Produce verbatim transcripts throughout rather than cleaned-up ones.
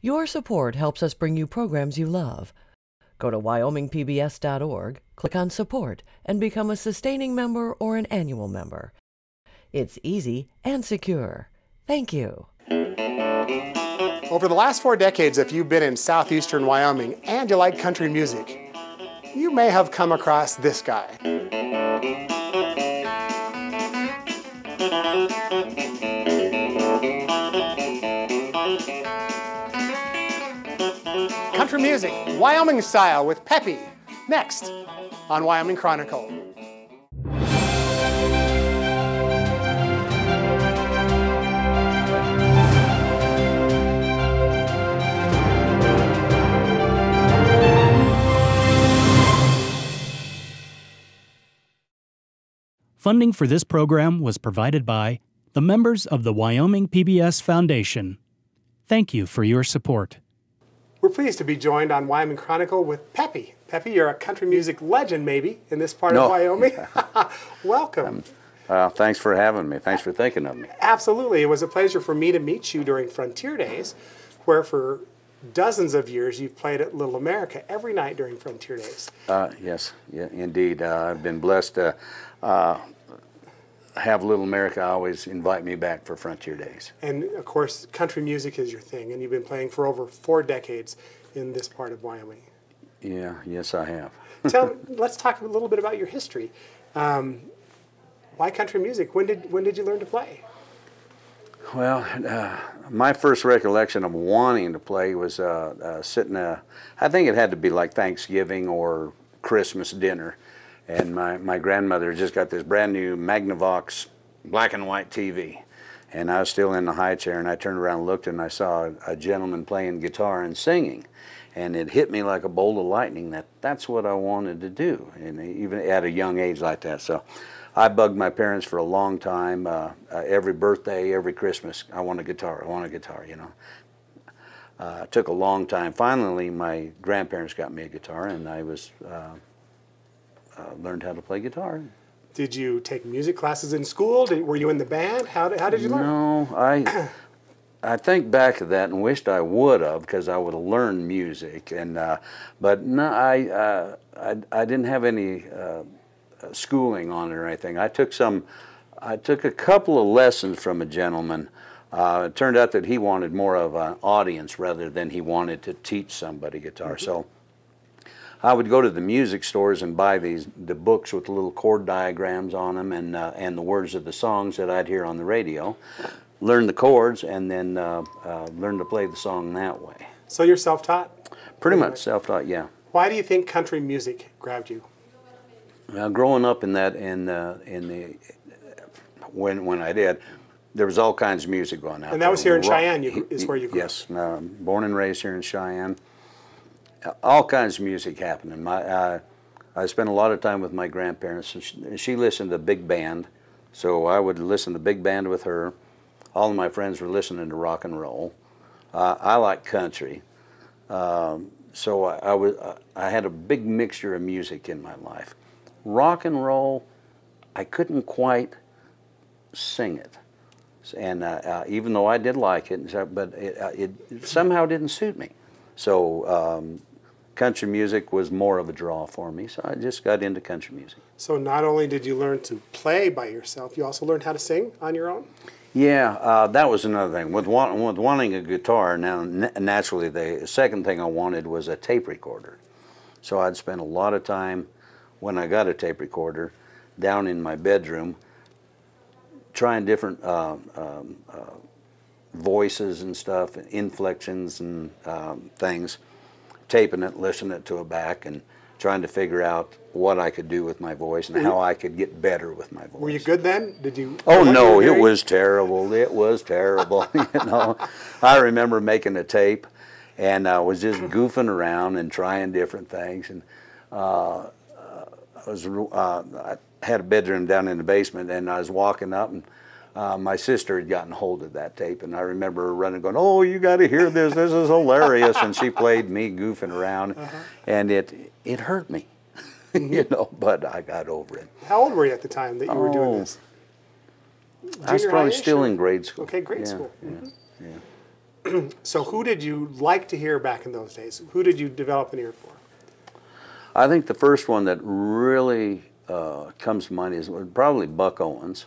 Your support helps us bring you programs you love. Go to wyoming p b s dot org, click on Support, and become a sustaining member or an annual member. It's easy and secure. Thank you. Over the last four decades, if you've been in southeastern Wyoming and you like country music, you may have come across this guy. Country music, Wyoming style with Pepie, next on Wyoming Chronicle. Funding for this program was provided by the members of the Wyoming P B S Foundation. Thank you for your support. We're pleased to be joined on Wyoming Chronicle with Pepie. Pepie, you're a country music legend, maybe, in this part no. of Wyoming. Welcome. Um, uh, thanks for having me. Thanks for thinking of me. Absolutely. It was a pleasure for me to meet you during Frontier Days, where for dozens of years you've played at Little America every night during Frontier Days. Uh, yes, yeah, indeed. Uh, I've been blessed to uh, have Little America always invite me back for Frontier Days. And of course, country music is your thing, and you've been playing for over four decades in this part of Wyoming. Yeah, yes I have. Tell, let's talk a little bit about your history. Um, why country music? When did, when did you learn to play? Well, uh, my first recollection of wanting to play was uh, uh, sitting, uh, I think it had to be like Thanksgiving or Christmas dinner. And my, my grandmother just got this brand new Magnavox black and white T V. And I was still in the high chair, and I turned around and looked, and I saw a, a gentleman playing guitar and singing. And it hit me like a bolt of lightning that that's what I wanted to do, and even at a young age like that. So I bugged my parents for a long time. Uh, uh, every birthday, every Christmas, I want a guitar, I want a guitar, you know. Uh, it took a long time. Finally, my grandparents got me a guitar, and I was... Uh, Uh, learned how to play guitar. Did you take music classes in school? Did, were you in the band? How did, how did you learn? No, I I think back at that and wished I would have, because I would have learned music. And uh, but no, I, uh, I I didn't have any uh, schooling on it or anything. I took some, I took a couple of lessons from a gentleman. Uh, it turned out that he wanted more of an audience rather than he wanted to teach somebody guitar. Mm-hmm. So I would go to the music stores and buy these the books with little chord diagrams on them and uh, and the words of the songs that I'd hear on the radio, learn the chords, and then uh, uh, learn to play the song that way. So you're self-taught? Pretty anyway. much self-taught, yeah. Why do you think country music grabbed you? Now, growing up in that in uh, in the when when I did, there was all kinds of music going out. And that there. was here in Rock, Cheyenne, you, is where you grew yes, up. Yes, uh, born and raised here in Cheyenne. All kinds of music happening. My, uh, I spent a lot of time with my grandparents. And she, she listened to big band, so I would listen to big band with her. All of my friends were listening to rock and roll. Uh, I like country, um, so I, I was. I had a big mixture of music in my life. Rock and roll, I couldn't quite sing it, and uh, uh, even though I did like it, but it, it, it somehow didn't suit me. So. Um, Country music was more of a draw for me, so I just got into country music. So not only did you learn to play by yourself, you also learned how to sing on your own? Yeah, uh, that was another thing. With, want, with wanting a guitar, now naturally the second thing I wanted was a tape recorder. So I'd spend a lot of time, when I got a tape recorder, down in my bedroom, trying different uh, um, uh, voices and stuff, inflections and um, things. Taping it, listening it to it back, and trying to figure out what I could do with my voice and how I could get better with my voice. Were you good then? Did you? Oh no, it was terrible. It was terrible. You know, I remember making a tape, and I was just goofing around and trying different things. And uh, I was uh, I had a bedroom down in the basement, and I was walking up and. Uh, my sister had gotten hold of that tape, and I remember her running going, oh, you got to hear this, this is hilarious, and she played me goofing around, uh-huh. and it it hurt me, you know, but I got over it. How old were you at the time that you oh, were doing this? Junior I was probably still or? in grade school. Okay, grade yeah, school. Yeah, mm-hmm. So who did you like to hear back in those days? Who did you develop an ear for? I think the first one that really uh, comes to mind is probably Buck Owens.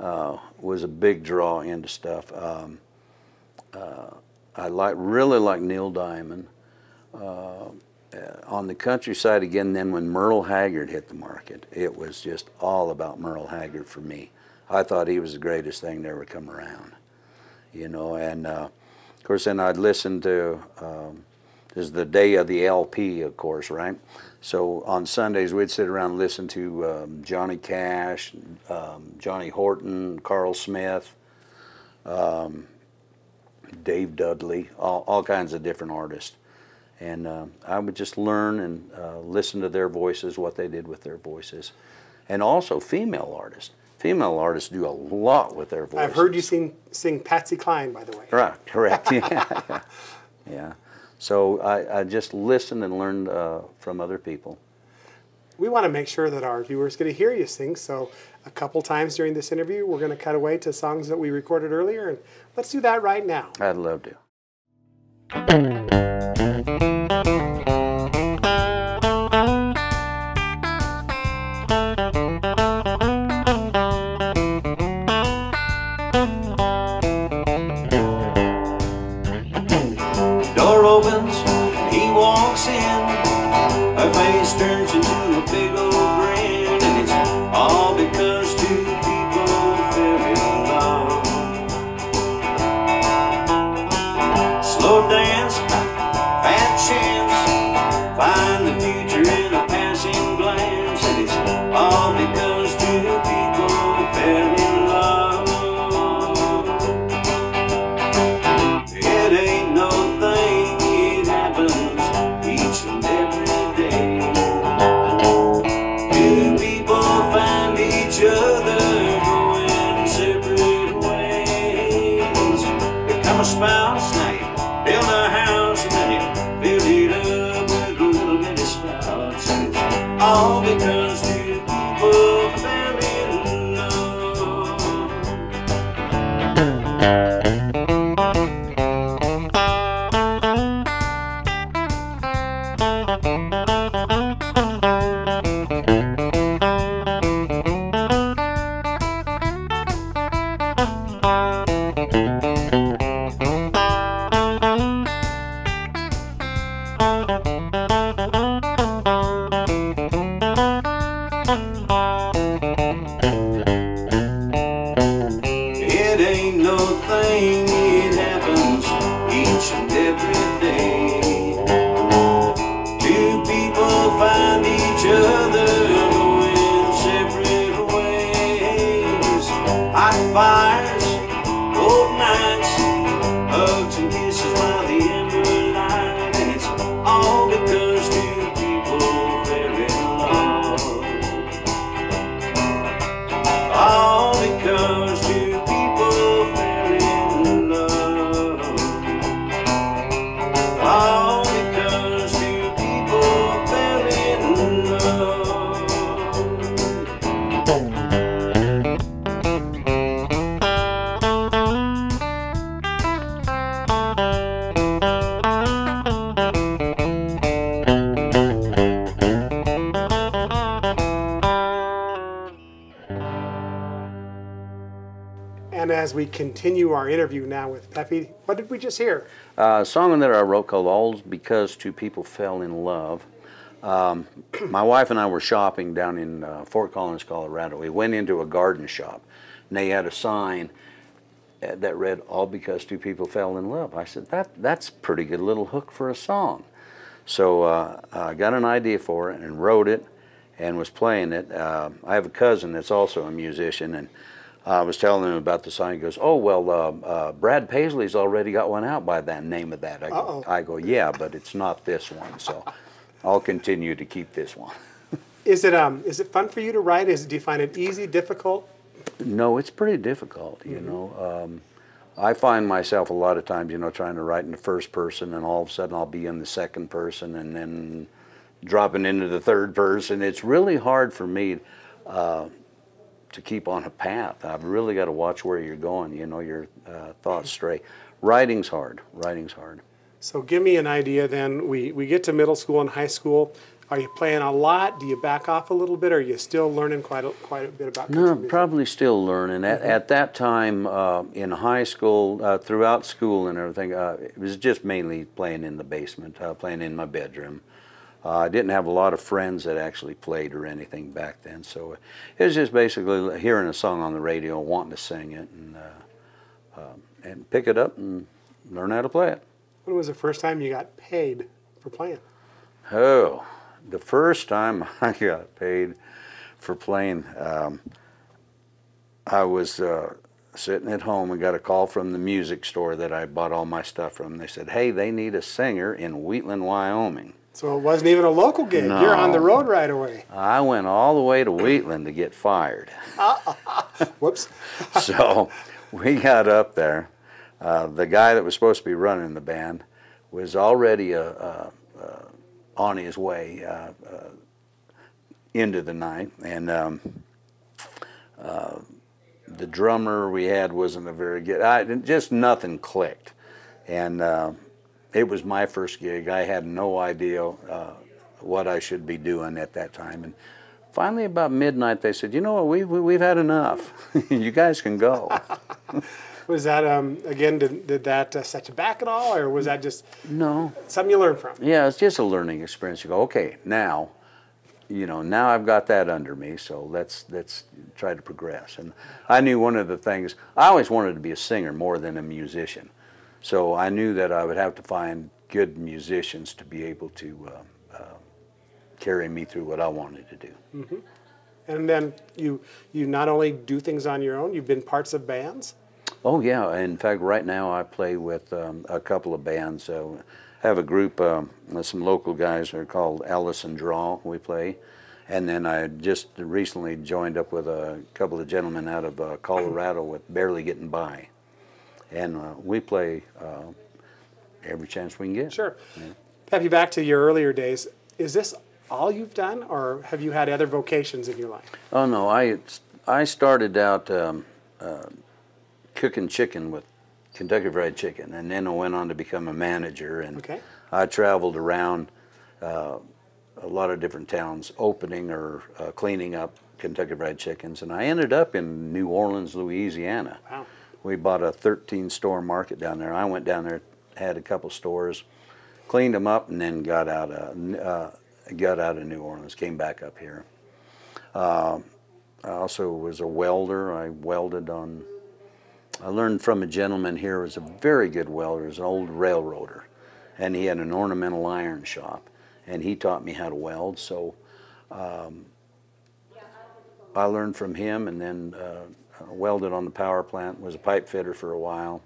Uh, was a big draw into stuff. Um, uh, I like really like Neil Diamond. Uh, on the countryside again, then when Merle Haggard hit the market, it was just all about Merle Haggard for me. I thought he was the greatest thing to ever come around, you know. And uh, of course, then I'd listen to. Um, this is the day of the L P, of course, right? So on Sundays we'd sit around and listen to um, Johnny Cash, um, Johnny Horton, Carl Smith, um, Dave Dudley, all, all kinds of different artists. And uh, I would just learn and uh, listen to their voices, what they did with their voices. And also female artists. Female artists do a lot with their voices. I've heard you sing, sing Patsy Cline, by the way. Right, correct, yeah. Yeah. Yeah. So I, I just listened and learned uh, from other people. We want to make sure that our viewers get to hear you sing, so a couple times during this interview we're going to cut away to songs that we recorded earlier, and let's do that right now. I'd love to. As we continue our interview now with Pepie, what did we just hear? Uh, a song that I wrote called All's Because Two People Fell in Love. Um, my wife and I were shopping down in uh, Fort Collins, Colorado. We went into a garden shop, and they had a sign that read, All Because Two People Fell in Love. I said, that, that's a pretty good little hook for a song. So uh, I got an idea for it and wrote it and was playing it. Uh, I have a cousin that's also a musician, and I was telling him about the song. He goes, oh, well, uh, uh, Brad Paisley's already got one out by that name of that. I go, uh-oh. I go, yeah, but it's not this one, so I'll continue to keep this one. Is it um? Is it fun for you to write? Is, do you find it easy, difficult? No, it's pretty difficult, you mm-hmm. know. Um, I find myself a lot of times, you know, trying to write in the first person, and all of a sudden I'll be in the second person, and then dropping into the third person. It's really hard for me Uh, to keep on a path. I've really got to watch where you're going, you know, your uh, thoughts stray. Writing's hard. Writing's hard. So give me an idea then. We, we get to middle school and high school. Are you playing a lot? Do you back off a little bit? Or are you still learning quite a, quite a bit about country music? No, probably still learning. At, mm-hmm. at that time uh, in high school, uh, throughout school and everything, uh, it was just mainly playing in the basement, uh, playing in my bedroom. Uh, I didn't have a lot of friends that actually played or anything back then, so it was just basically hearing a song on the radio, wanting to sing it, and uh, uh, and pick it up and learn how to play it. When was the first time you got paid for playing? Oh. The first time I got paid for playing, um, I was uh, sitting at home and got a call from the music store that I bought all my stuff from. They said, hey, they need a singer in Wheatland, Wyoming. So it wasn't even a local gig. No. You're on the road right away. I went all the way to Wheatland to get fired. Whoops. So we got up there. Uh, the guy that was supposed to be running the band was already a... a, a on his way uh, uh, into the night, and um, uh, the drummer we had wasn't a very good, I, just nothing clicked, and uh, it was my first gig. I had no idea uh, what I should be doing at that time, and finally about midnight they said, you know what, we, we, we've had enough, you guys can go. Was that, um, again, did, did that uh, set you back at all, or was that just no. something you learned from? Yeah, it's just a learning experience. You go, okay, now, you know, now I've got that under me, so let's, let's try to progress. And I knew one of the things, I always wanted to be a singer more than a musician. So I knew that I would have to find good musicians to be able to uh, uh, carry me through what I wanted to do. Mm-hmm. And then you, you not only do things on your own, you've been parts of bands? Oh yeah, in fact right now I play with um, a couple of bands. I have a group um, with some local guys that are called Allison Draw, we play. And then I just recently joined up with a couple of gentlemen out of uh, Colorado with Barely Getting By. And uh, we play uh, every chance we can get. Sure. Yeah. Have you back to your earlier days, is this all you've done or have you had other vocations in your life? Oh no, I, I started out um, uh, cooking chicken with Kentucky Fried Chicken, and then I went on to become a manager, and okay. I traveled around uh, a lot of different towns opening or uh, cleaning up Kentucky Fried Chickens, and I ended up in New Orleans, Louisiana. Wow. We bought a thirteen store market down there. I went down there, had a couple stores, cleaned them up, and then got out of, uh, got out of New Orleans, came back up here. Uh, I also was a welder. I welded on... I learned from a gentleman here who was a very good welder, he was an old railroader, and he had an ornamental iron shop, and he taught me how to weld, so um, I learned from him, and then uh, welded on the power plant, was a pipe fitter for a while,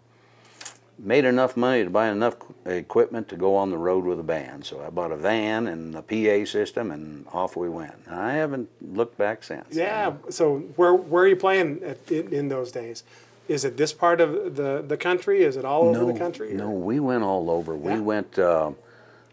made enough money to buy enough equipment to go on the road with a band, so I bought a van and a P A system, and off we went. I haven't looked back since. Yeah, so where, where are you playing at, in, in those days? Is it this part of the, the country? Is it all no, over the country? Or? No, we went all over. Yeah. We went uh,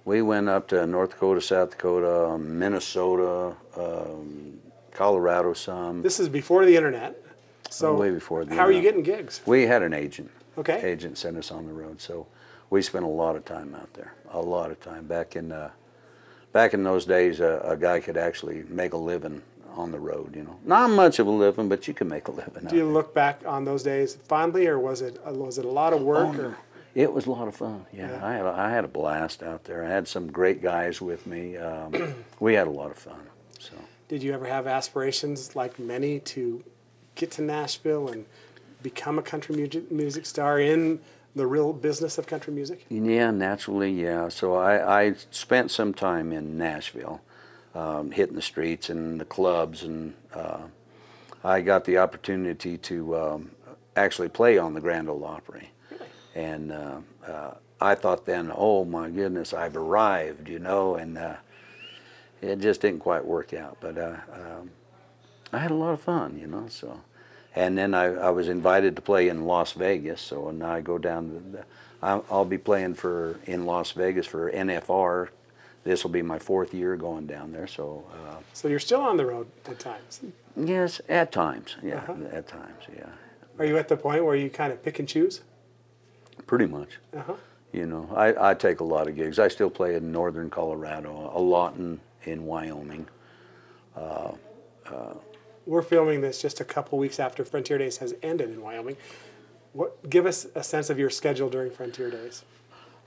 we went up to North Dakota, South Dakota, Minnesota, um, Colorado some. This is before the internet. So way before the internet. How are you getting gigs? We had an agent. Okay. Agent sent us on the road. So we spent a lot of time out there, a lot of time. Back in, uh, back in those days, uh, a guy could actually make a living on the road, you know. Not much of a living, but you can make a living. Do you look back on those days fondly, or was it was it a lot of work? Oh, no. Or? It was a lot of fun, yeah. yeah. I, had a, I had a blast out there. I had some great guys with me. Um, we had a lot of fun. So, did you ever have aspirations, like many, to get to Nashville and become a country music, music star in the real business of country music? Yeah, naturally, yeah. So I, I spent some time in Nashville. Um, hitting the streets and the clubs, and uh, I got the opportunity to um, actually play on the Grand Ole Opry. Really? And uh, uh, I thought then, oh my goodness, I've arrived, you know, and uh, it just didn't quite work out, but uh, um, I had a lot of fun, you know, so. And then I, I was invited to play in Las Vegas, so now I go down to the, I'll, I'll be playing for in Las Vegas for N F R. This will be my fourth year going down there, so. Uh, so you're still on the road at times? Yes, at times, yeah, uh-huh. at times, yeah. Are you at the point where you kind of pick and choose? Pretty much. Uh-huh. You know, I, I take a lot of gigs. I still play in northern Colorado, a lot in, in Wyoming. Uh, uh, We're filming this just a couple weeks after Frontier Days has ended in Wyoming. What, give us a sense of your schedule during Frontier Days.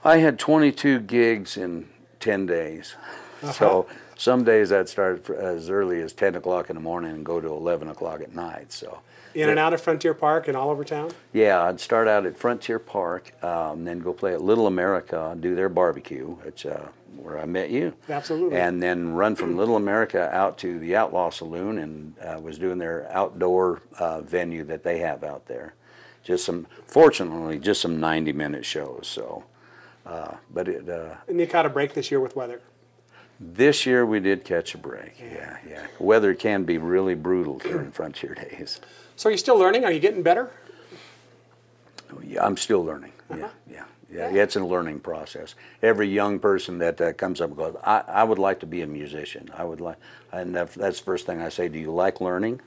I had twenty-two gigs in ten days. Uh-huh. So some days I'd start as early as ten o'clock in the morning and go to eleven o'clock at night. So in and out of Frontier Park and all over town? Yeah, I'd start out at Frontier Park, um, then go play at Little America and do their barbecue, which, uh, where I met you. Absolutely. And then run from Little America out to the Outlaw Saloon, and uh, was doing their outdoor uh, venue that they have out there. Just some, fortunately, just some ninety minute shows. So, uh, but it. Uh, and you caught a break this year with weather. This year we did catch a break, yeah, yeah. Weather can be really brutal during Frontier Days. So are you still learning? Are you getting better? Oh, yeah, I'm still learning, uh-huh. yeah, yeah, yeah, yeah. It's a learning process. Every young person that uh, comes up and goes, I, I would like to be a musician. I would like, and that's the first thing I say, do you like learning?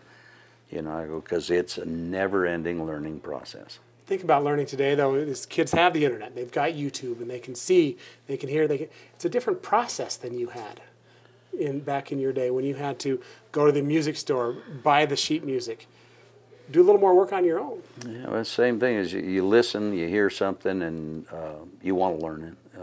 You know, I go, because it's a never-ending learning process. Think about learning today, though, is kids have the internet. They've got YouTube, and they can see, they can hear. They can, it's a different process than you had in back in your day when you had to go to the music store, buy the sheet music, do a little more work on your own. Yeah, well, same thing is you, you listen, you hear something, and uh, you want to learn it.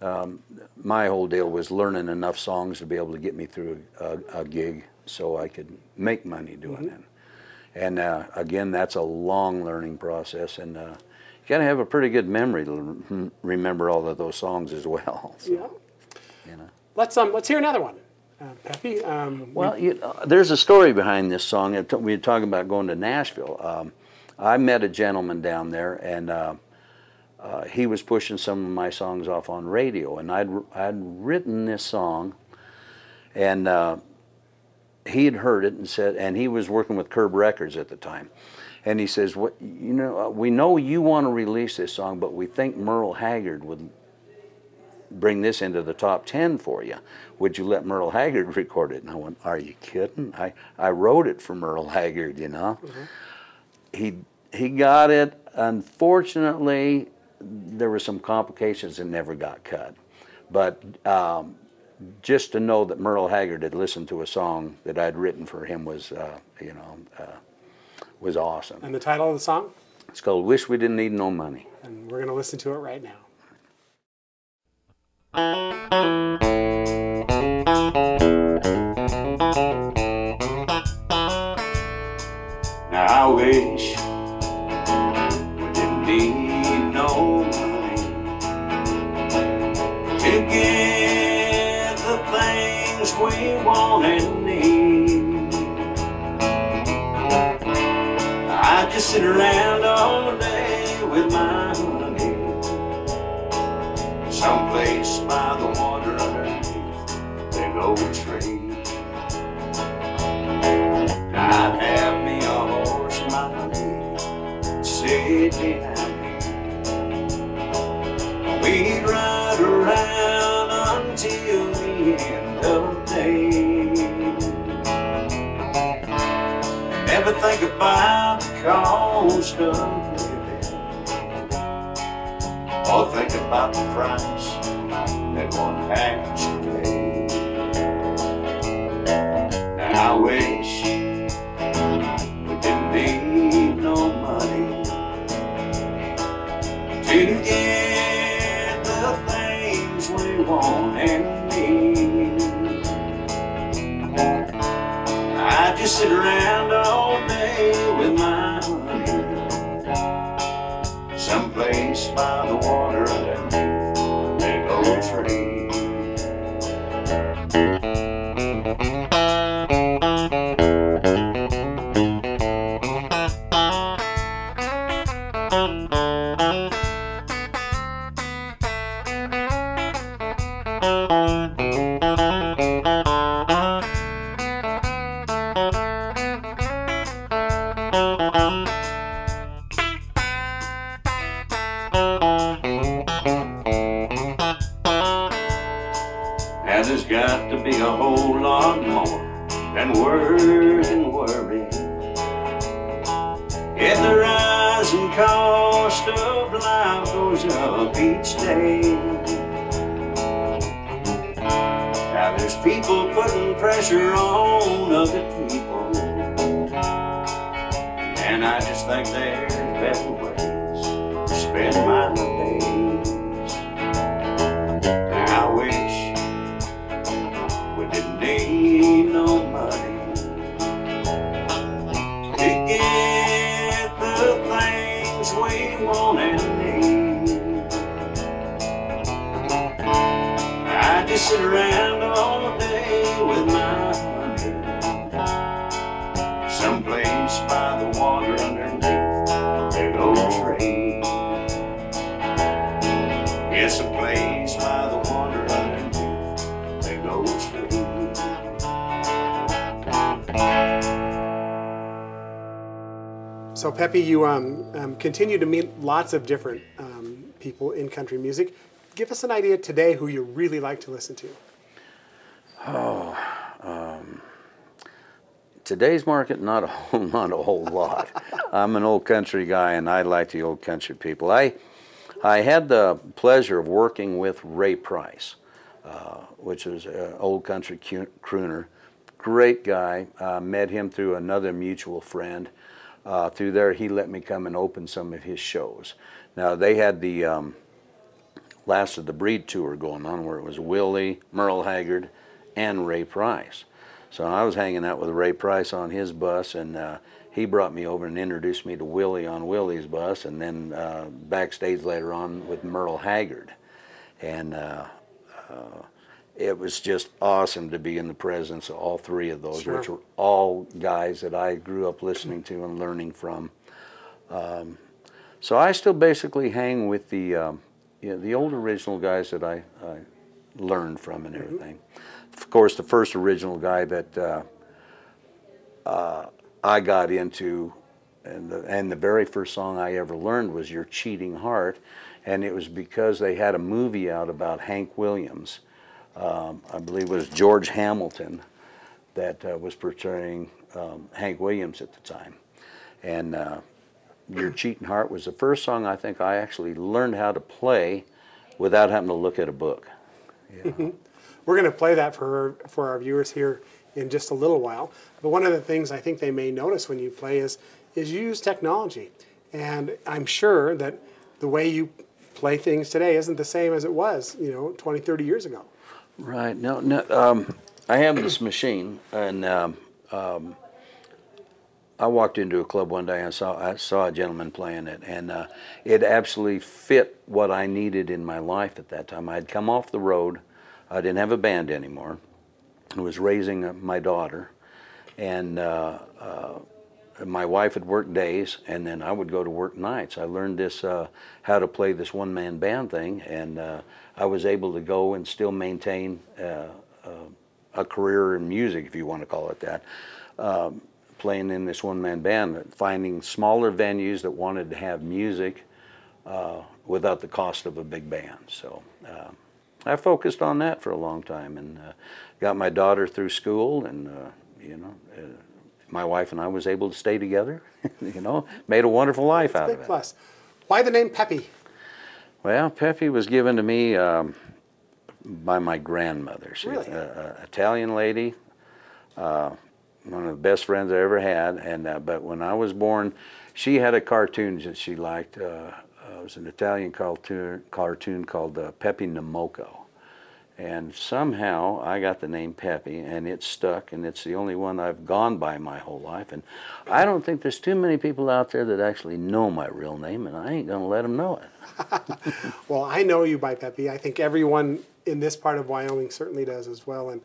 Um, um, my whole deal was learning enough songs to be able to get me through a, a gig so I could make money doing mm-hmm. it. And uh, again, that's a long learning process, and uh, you gotta have a pretty good memory to remember all of those songs as well. So, yeah. You know. Let's um, let's hear another one, uh, Pepie. Um, well, you know, there's a story behind this song. We were talking about going to Nashville. Um, I met a gentleman down there, and uh, uh, he was pushing some of my songs off on radio, and I'd I'd written this song, and. Uh, He had heard it and said, and he was working with Curb Records at the time, and he says, "What you know, we know you want to release this song, but we think Merle Haggard would bring this into the top ten for you. Would you let Merle Haggard record it?" And I went, "Are you kidding? I I wrote it for Merle Haggard, you know." Mm-hmm. He he got it. Unfortunately, there were some complications and never got cut, but. Um, Just to know that Merle Haggard had listened to a song that I'd written for him was, uh, you know, uh, was awesome. And the title of the song? It's called "Wish We Didn't Need No Money." And we're going to listen to it right now. Now I wish we didn't need no money to get we want and need. I just sit around all day with my honey, someplace by the water underneath big old tree. I'd have me a horse and my honey sitting down. We'd ride around until the end of. Never think about the cost of living, or think about the price that one has to pay. And I wish we didn't need no money to get the things we want and need. I just sit around all day with my honey, someplace by the water underneath a big old tree. Rising cost of life goes up each day. Now there's people putting pressure on other people, and I just think there's better ways to spend my days. And I wish we didn't need no money to get the things we want and need. I just sit around all day with my honey, someplace by the water underneath their old tree. Yes, a place by the water underneath their old tree. So Pepie, you um, um, continue to meet lots of different um, people in country music. Give us an idea today who you really like to listen to. Oh, um, today's market, not a whole, not a whole lot. I'm an old country guy, and I like the old country people. I, I had the pleasure of working with Ray Price, uh, which is an old country crooner. Great guy. Uh, met him through another mutual friend. Uh, through there, he let me come and open some of his shows. Now, they had the um, Last of the Breed tour going on, where it was Willie, Merle Haggard, and Ray Price. So I was hanging out with Ray Price on his bus, and uh, he brought me over and introduced me to Willie on Willie's bus, and then uh, backstage later on with Merle Haggard. And uh, uh, it was just awesome to be in the presence of all three of those, sure. which were all guys that I grew up listening to and learning from. Um, so I still basically hang with the um, you know, the old original guys that I, I learned from and everything. Mm-hmm. Of course, the first original guy that uh, uh, I got into, and the, and the very first song I ever learned was "Your Cheating Heart," and it was because they had a movie out about Hank Williams. Um, I believe it was George Hamilton that uh, was portraying um, Hank Williams at the time. And uh, Your Cheating Heart was the first song I think I actually learned how to play without having to look at a book. Yeah. Mm-hmm. We're going to play that for, for our viewers here in just a little while. But one of the things I think they may notice when you play is, is you use technology. And I'm sure that the way you play things today isn't the same as it was, you know, twenty, thirty years ago. Right. No, no, um, I have this machine, and um, um, I walked into a club one day and saw, I saw a gentleman playing it, and uh, it absolutely fit what I needed in my life at that time. I had come off the road. I didn't have a band anymore. I was raising my daughter, and uh, uh, my wife had worked days, and then I would go to work nights. I learned this, uh, how to play this one-man band thing, and uh, I was able to go and still maintain uh, uh, a career in music, if you want to call it that, uh, playing in this one-man band, finding smaller venues that wanted to have music uh, without the cost of a big band. So uh, I focused on that for a long time, and uh, got my daughter through school, and uh, you know, uh, my wife and I was able to stay together. You know, made a wonderful life out of it. Big plus. Why the name Pepie? Well, Pepie was given to me um, by my grandmother. She really? was a, a Italian lady, uh, one of the best friends I ever had. And uh, but when I was born, she had a cartoon that she liked. Uh, uh, it was an Italian cartoon, cartoon called uh, Pepie Namoco. And somehow I got the name Pepie, and it stuck, and it's the only one I've gone by my whole life. And I don't think there's too many people out there that actually know my real name, and I ain't going to let them know it. Well, I know you by Pepie. I think everyone in this part of Wyoming certainly does as well, and,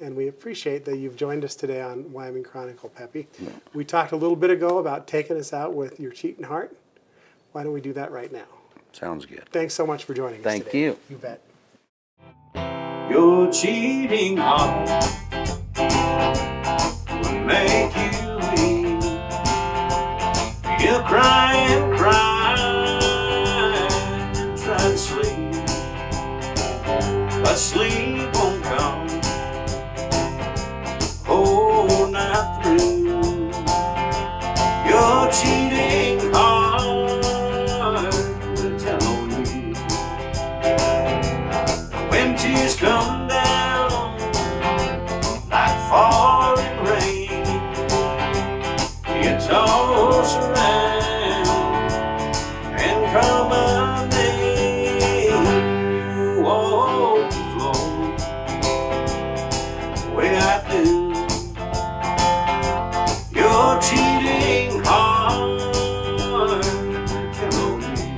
and we appreciate that you've joined us today on Wyoming Chronicle, Pepie. Yeah. We talked a little bit ago about taking us out with Your Cheating Heart. Why don't we do that right now? Sounds good. Thanks so much for joining Thank us today. Thank you. You bet. Your cheating heart will make you weep. You'll cry and cry and try to sleep, but sleep won't come. Oh, not through. Your cheating heart come down like falling rain. You toss around and come up there. You overflow the way I do. Your cheating heart can hold you.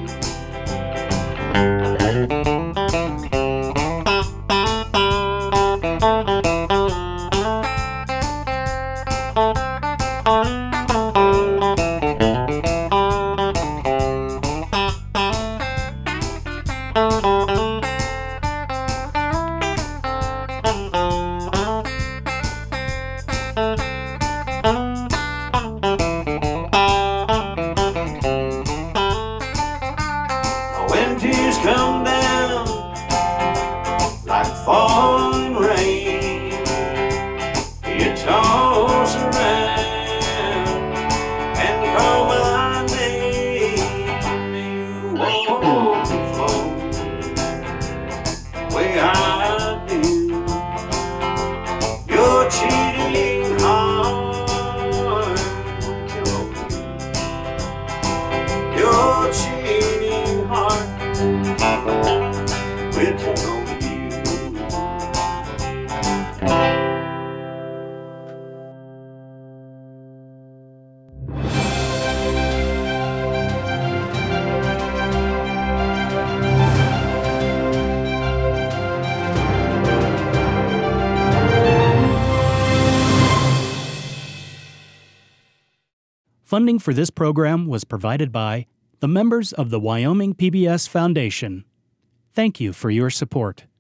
Funding for this program was provided by the members of the Wyoming P B S Foundation. Thank you for your support.